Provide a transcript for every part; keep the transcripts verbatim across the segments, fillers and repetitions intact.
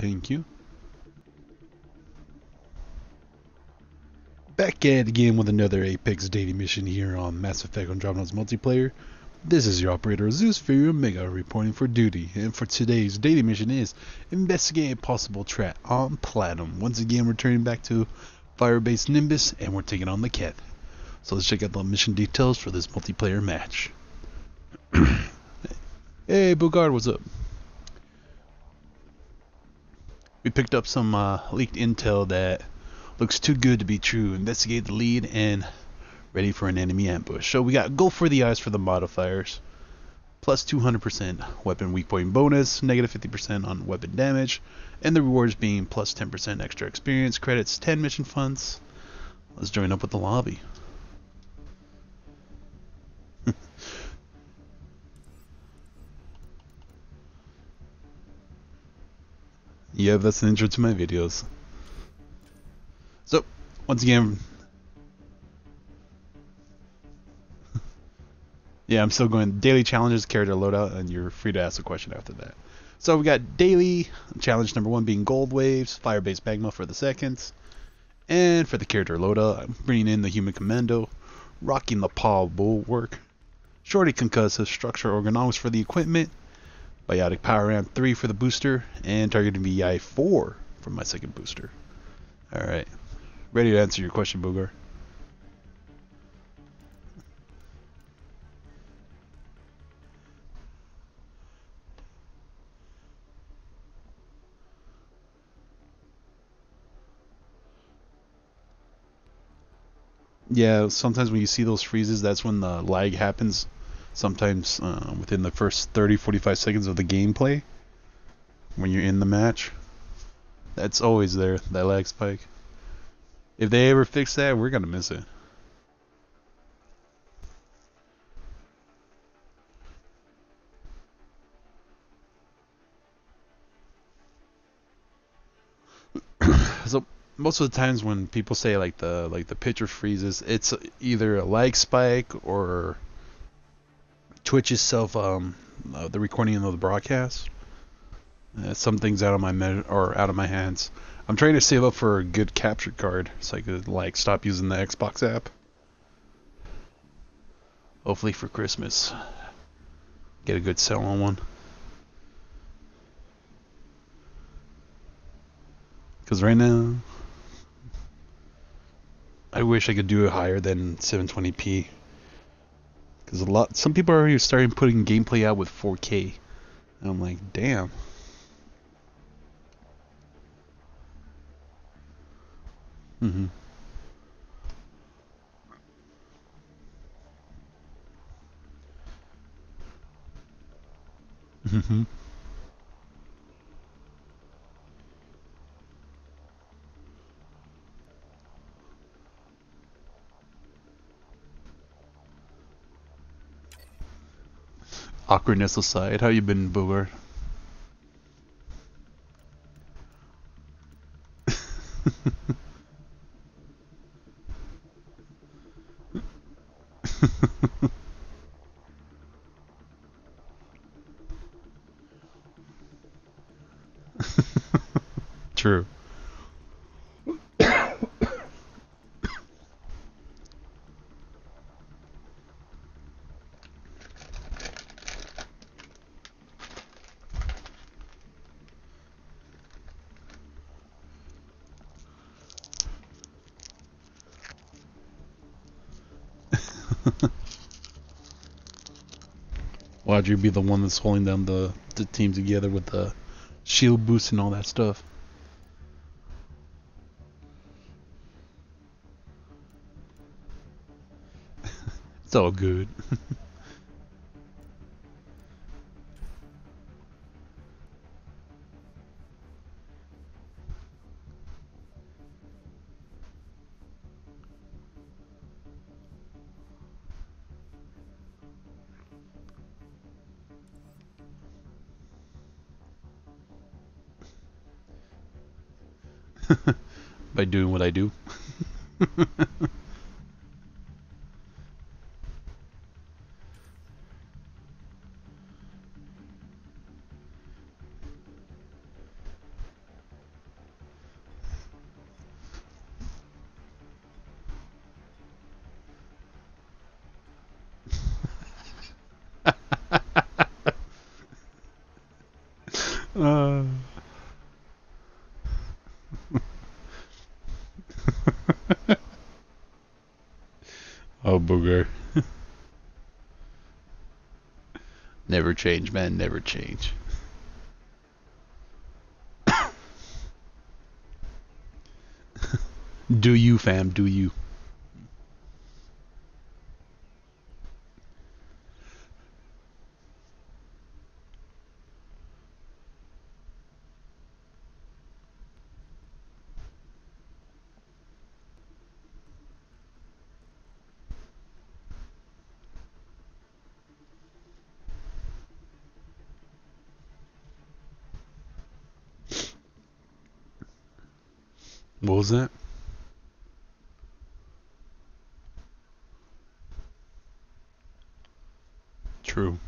Thank you. Back at it again with another Apex daily mission here on Mass Effect Andromeda's multiplayer. This is your operator Zeus Fury Omega reporting for duty, and for today's daily mission is investigate a possible trap on Platinum. Once again, we're turning back to Firebase Nimbus and we're taking on the cat. So let's check out the mission details for this multiplayer match. Hey Bogard, what's up? We picked up some uh, leaked intel that looks too good to be true. Investigate the lead and ready for an enemy ambush. So we got go for the eyes for the modifiers. Plus two hundred percent weapon weak point bonus, negative fifty percent on weapon damage, and the rewards being plus ten percent extra experience credits, ten mission funds. Let's join up with the lobby. Yeah, that's an intro to my videos. So, once again, yeah, I'm still going daily challenges, character loadout, and you're free to ask a question after that. So we got daily challenge number one being gold waves, firebase magma for the seconds, and for the character loadout, I'm bringing in the Human Commando, rocking the paw bulwark, shorty concussive structure ergonomics for the equipment, biotic power ramp three for the booster, and targeting V I four for my second booster. All right. Ready to answer your question, Boogar. Yeah, sometimes when you see those freezes, that's when the lag happens. Sometimes uh, within the first thirty to forty-five seconds of the gameplay, when you're in the match, that's always there, that lag spike. If they ever fix that, we're gonna miss it. So most of the times when people say like the like the picture freezes, it's either a lag spike or Twitch itself, um, uh, the recording of the broadcast. Uh, some things out of my me or out of my hands. I'm trying to save up for a good capture card so I could like stop using the Xbox app. Hopefully for Christmas. Get a good sell on one. Cause right now I wish I could do it higher than seven twenty p. Cause a lot some people are already starting putting gameplay out with four K. And I'm like, damn. Mm-hmm. Mm-hmm. Awkwardness aside, how you been, Booger? True. Why'd you be the one that's holding down the, the team together with the shield boost and all that stuff? It's all good. By doing what I do. Uh. Oh, booger. Never change, man, never change. Do you, fam, do you. What was that? True.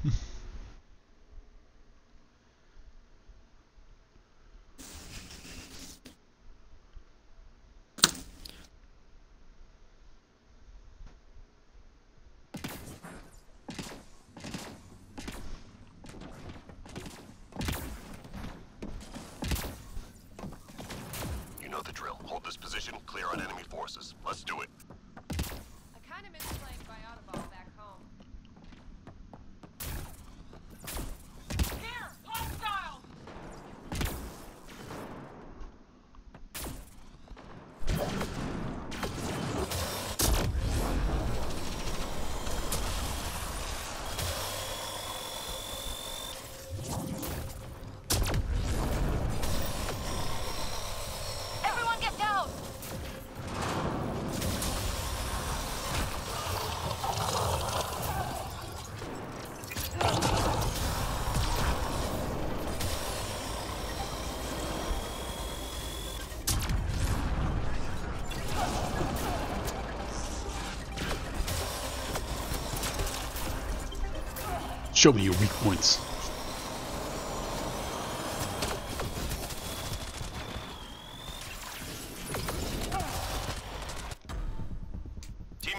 Show me your weak points.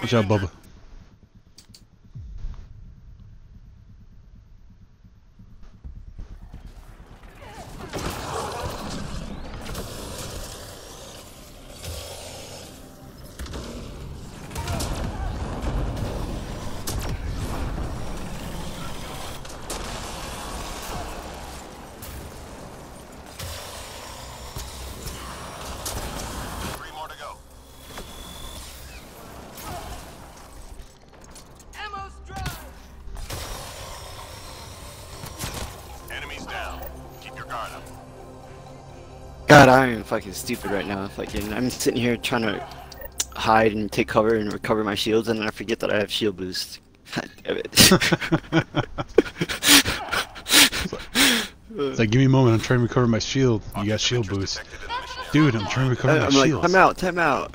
Watch out, Bubba. God, I am fucking stupid right now. Fucking, I'm sitting here trying to hide and take cover and recover my shields, and then I forget that I have shield boost. God damn it. It's, like, it's like, give me a moment, I'm trying to recover my shield. You got shield boost. Dude, I'm trying to recover my shield. I'm like, time out, time out.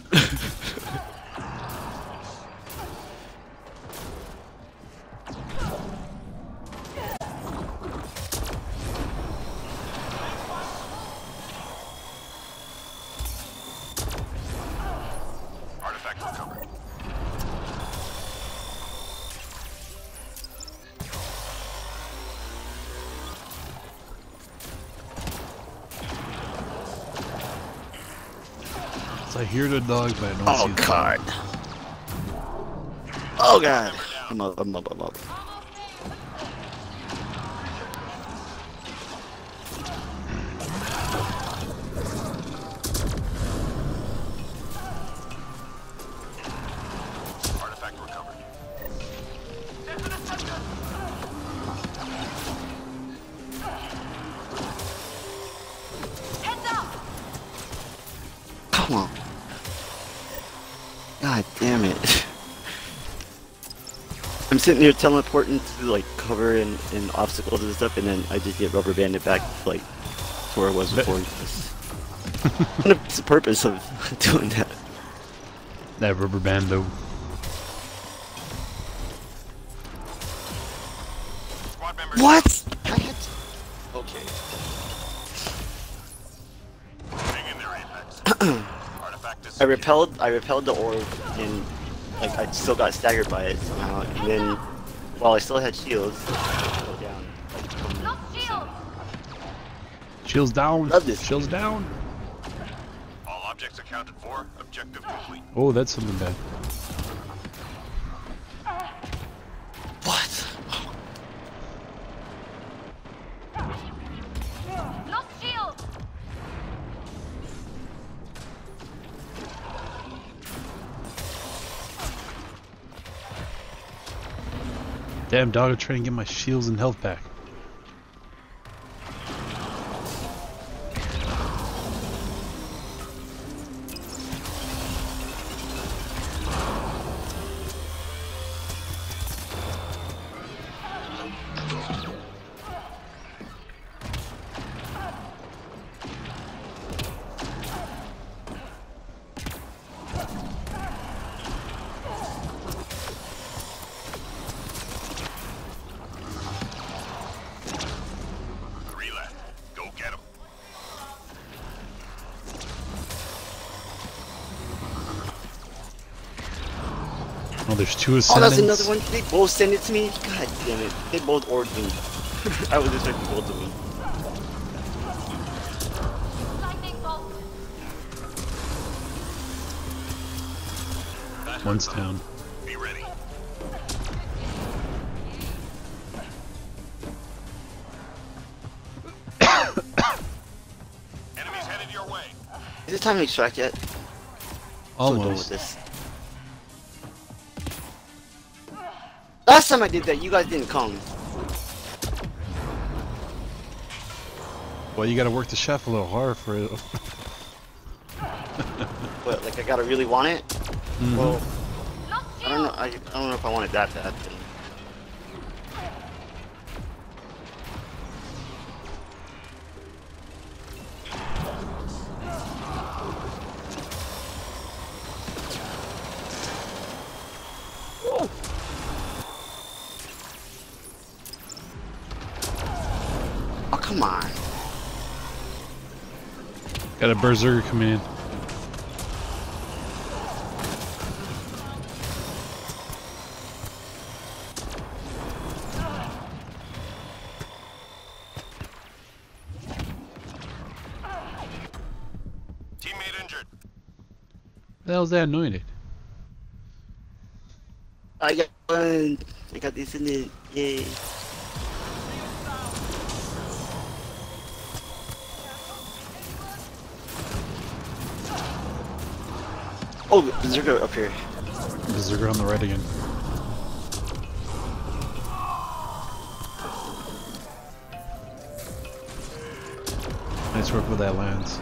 I hear the dog, but I don't oh, see the God. Dog. Oh, God. I'm up, I'm up, I'm up. Sitting here teleporting to like cover and, and obstacles and stuff, and then I just get rubber banded back like to where I was before. What's the purpose of doing that? That rubber band though. What? Okay. Hang in there, Apex. Artifact is I repelled. I repelled the orb and. Like, I still got staggered by it somehow, and then, while I still had shields, I fell down. Like, Shields down. Love this. Shields down. All objects accounted for. Objective complete. Oh, that's something bad. What? Lost shield. Damn dog, I'm trying to get my shields and health back. There's two ascendants. Oh, that's another one. They both send it to me. God damn it. They both ordered me. I was expecting both of me. One's down. Be ready. Enemies headed your way. Is it time to extract yet? Almost. So done with this. Last time I did that, you guys didn't come. Well, you gotta work the chef a little hard for it. What, like I gotta really want it? Mm-hmm. Well, I don't know, I, I don't know if I wanted that to happen. Come on. Got a berserker coming in. Teammate injured. The hell's that anointed? I got one. I got this in it. Yay. Oh, Berserker up here. Berserker on the right again. Nice work with that lance.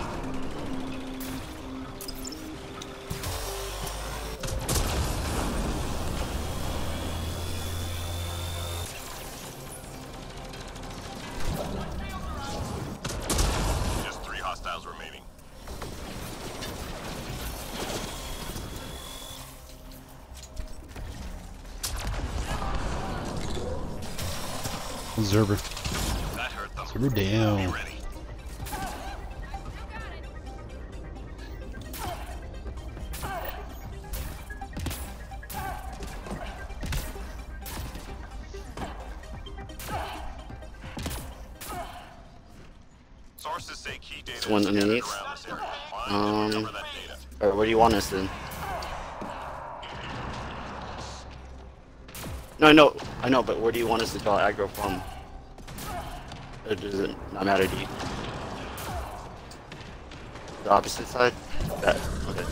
Observer. That hurt them. So we're down. Sources say key data. One underneath. Um. All right, where do you want us then? No, I know, I know, but where do you want us to draw aggro from? It doesn't not matter to you. The opposite side? That, okay.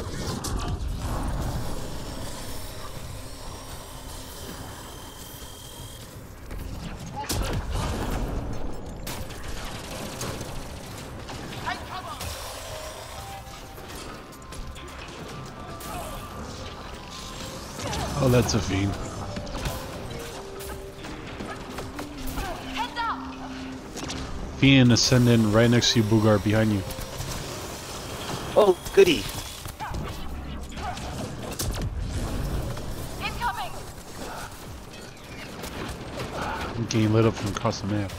Oh, that's a fiend. Fiend ascendant right next to you, Boogar, behind you. Oh, goody. Incoming. I'm getting lit up from across the map.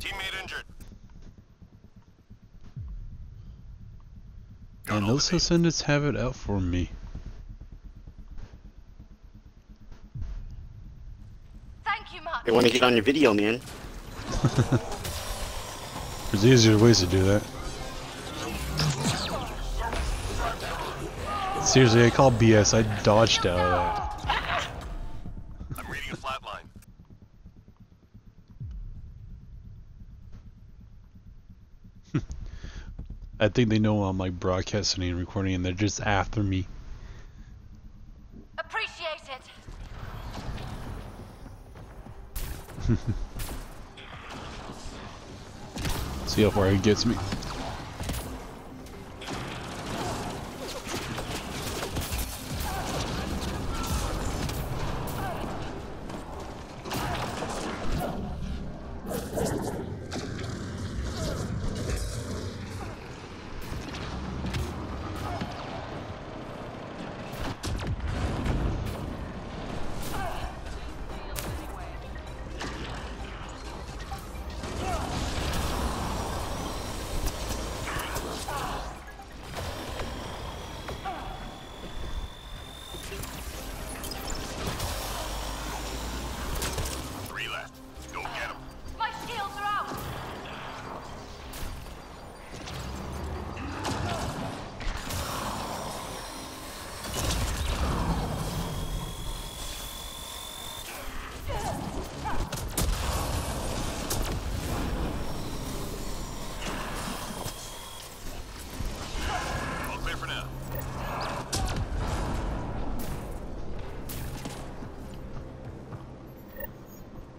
Teammate injured. And those ascendants have it out for me. They want to get on your video, man. There's easier ways to do that. Seriously, I call B S. I dodged out of that. I'm reading a flat line. I think they know I'm like broadcasting and recording, and they're just after me. Appreciate it. See how far it gets me.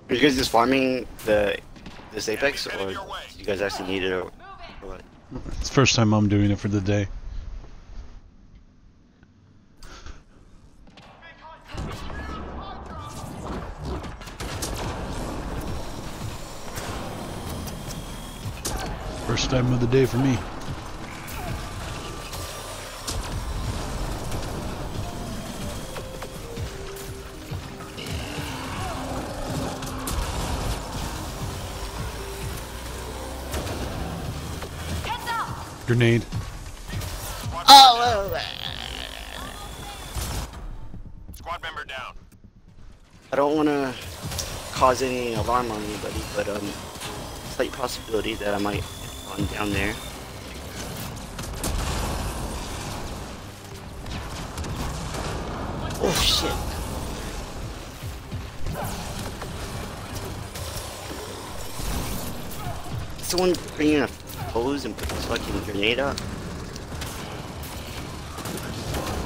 Are you guys just farming the this Apex, or do you guys actually need it, or what? It's the first time I'm doing it for the day. First time of the day for me. Grenade. Oh! Squad member down. I don't want to cause any alarm on anybody, but um, slight possibility that I might have gone down there. Oh shit! Someone bring in a hose and put this fucking grenade up.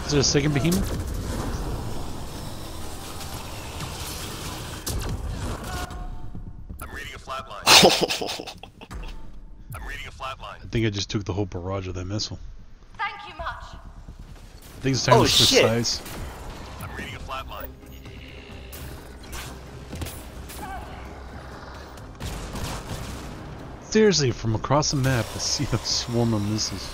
Is there a second behemoth? I'm reading a flat line. I'm reading a flat line. I think I just took the whole barrage of that missile. Thank you much. I think it's time oh, to switch sides. I'm reading a flat line. Seriously, from across the map, I see a swarm of missiles.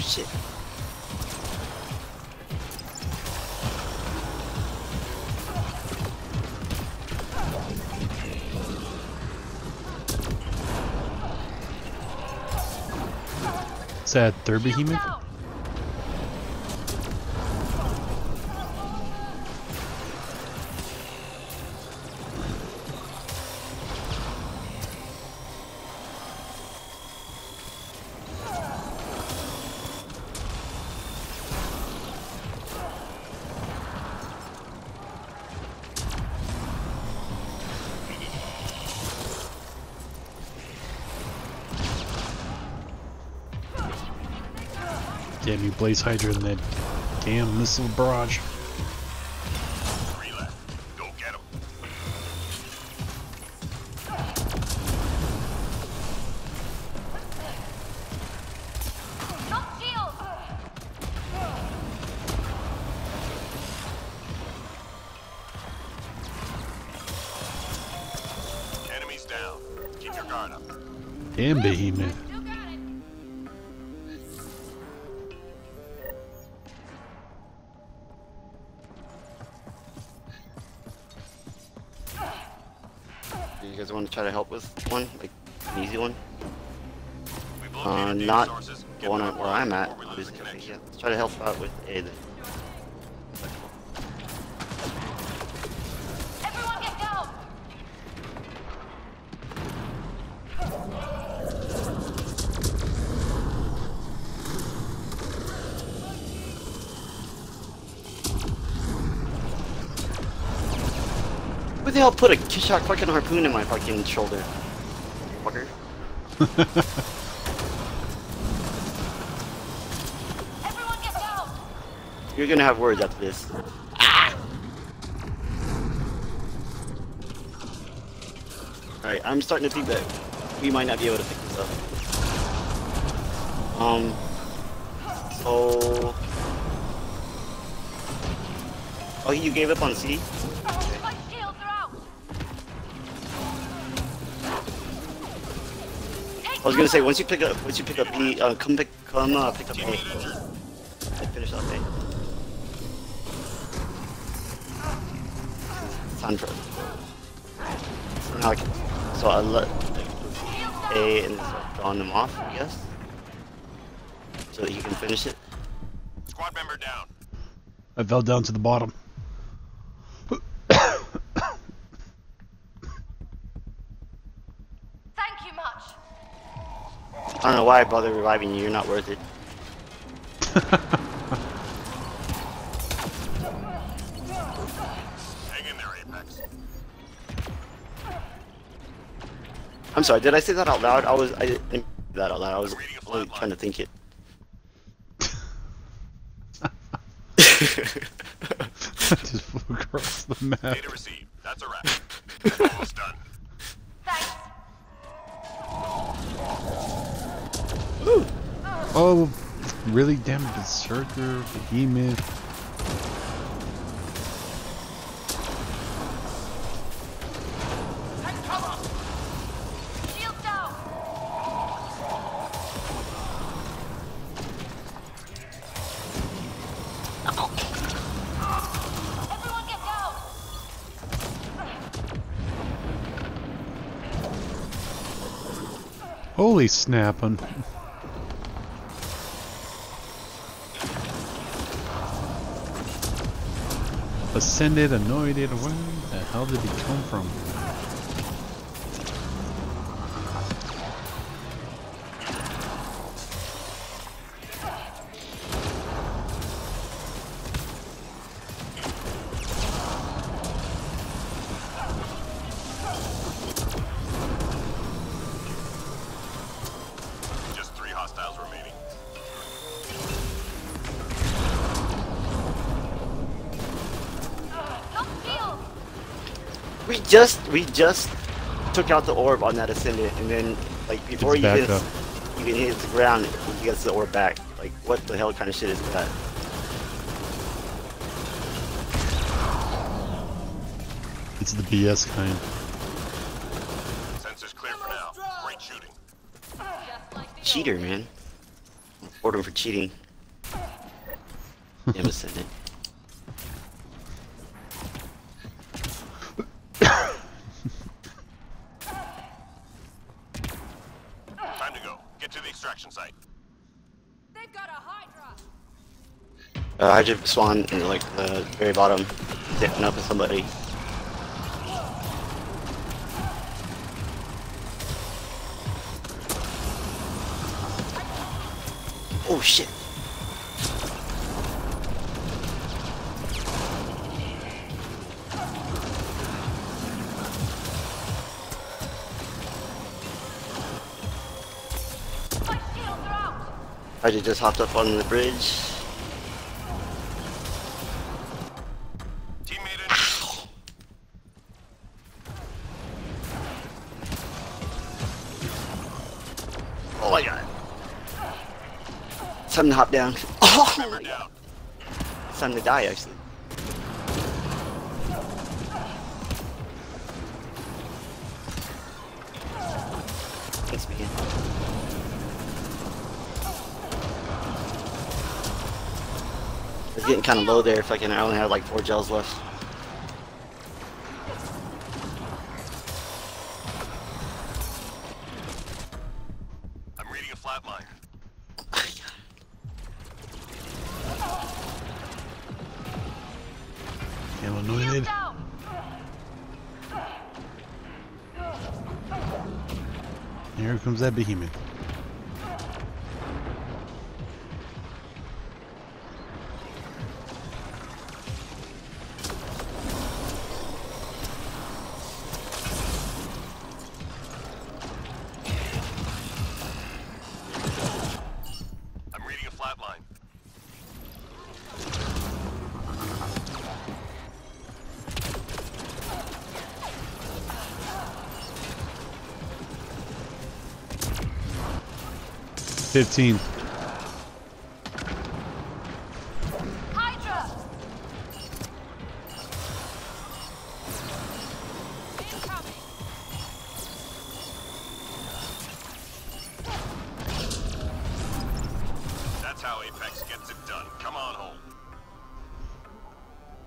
Shit. Is that third behemoth? Damn you, Blaze Hydra in that damn missile barrage. Three left. Go get him. Damn behemoth. Do you guys want to try to help with one? Like, an easy one? Uh, not the one where I'm at. Yeah, let's try to help out with A. Who the hell put a kishot fucking harpoon in my fucking shoulder? Fucker. Everyone get out! You're gonna have words after this. Ah! Alright, I'm starting to think that we might not be able to pick this up. Um. So. Oh, you gave up on C? I was gonna say once you pick up, once you pick up B, uh, come pick, come uh, pick up A. I finish up A. Sandra. Now so I let A and drawn him off, I guess, so that he can finish it. Squad member down. I fell down to the bottom. I don't know why I bother reviving you, you're not worth it. Hang in there, Apex. I'm sorry, did I say that out loud? I was I didn't think that out loud, I was really trying to think it. Just flew across the map. Data received. That's a wrap. Almost done. Ooh. Oh, really? Damn berserker, behemoth. And cover. Shield down. Everyone get down. Holy snapping! Ascended, anointed, where the hell did he come from? We just we just took out the orb on that ascendant, and then like before you even you can hit the ground, he gets the orb back. Like what the hell kind of shit is that? It's the B S kind. Sensors clear for now. Great shooting. Cheater, man. I'm bored for cheating. Damn ascendant. Uh, I just spawn in like the very bottom, zipping up with somebody. Oh shit! I just hopped up on the bridge. It's time to hop down. Oh my God. It's time to die, actually. Let's begin. It's getting kind of low there. If I can, I only have like four gels left. I'm reading a flat line. I'm annoyed. Here comes that behemoth. fifteen. Hydra. That's how Apex gets it done. Come on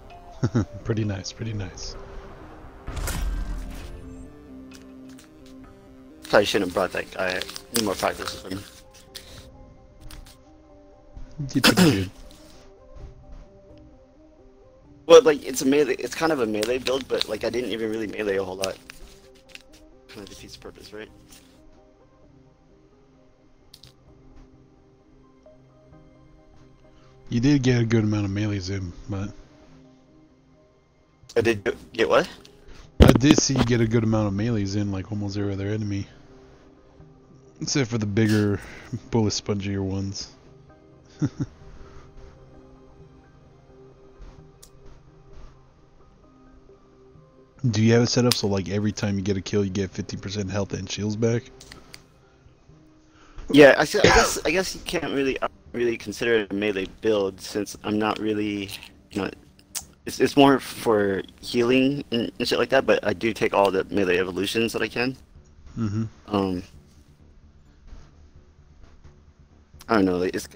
home. Pretty nice, pretty nice. Probably shouldn't have brought that guy. I need more practice with him. Did pretty good. Well, like it's a melee, it's kind of a melee build, but like I didn't even really melee a whole lot. Kind of defeats the purpose, right? You did get a good amount of melees in, but I did get what? I did see you get a good amount of melees in, like almost every other enemy, except for the bigger, bullet spongier ones. Do you have it set up so like every time you get a kill you get fifty percent health and shields back? Yeah, I, I guess I guess you can't really really consider it a melee build since I'm not really, you know, it's it's more for healing and, and shit like that. But I do take all the melee evolutions that I can. Mm-hmm. Um, I don't know. Like, it's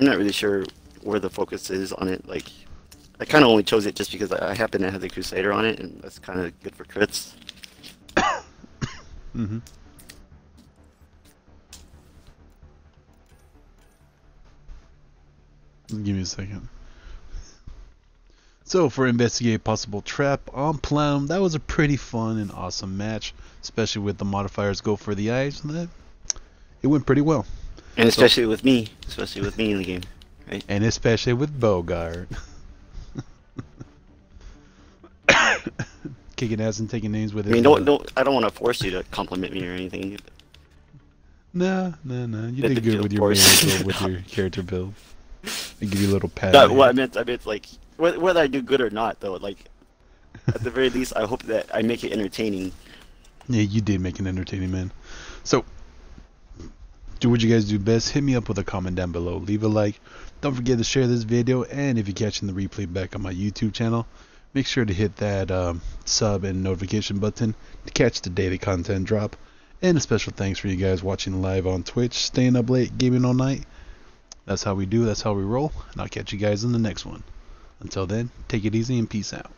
I'm not really sure where the focus is on it. Like, I kind of only chose it just because I, I happen to have the Crusader on it, and that's kind of good for crits. Mm-hmm. Give me a second. So, for investigate possible trap on Platinum, that was a pretty fun and awesome match, especially with the modifiers go for the eyes, and that it went pretty well. And especially so, with me, especially with me in the game, right? And especially with Bogart. Kicking ass and taking names with it. I mean, don't, don't, I don't want to force you to compliment me or anything. No, no, no. You did good with your, build, with your character build. I give you a little pat. No, well, I meant, I meant like, whether I do good or not, though, like, at the very least, I hope that I make it entertaining. Yeah, you did make an entertaining man. So, do what you guys do best. Hit me up with a comment down below. Leave a like. Don't forget to share this video. And if you're catching the replay back on my YouTube channel, make sure to hit that um, sub and notification button to catch the daily content drop. And a special thanks for you guys watching live on Twitch, staying up late, gaming all night. That's how we do. That's how we roll. And I'll catch you guys in the next one. Until then, take it easy and peace out.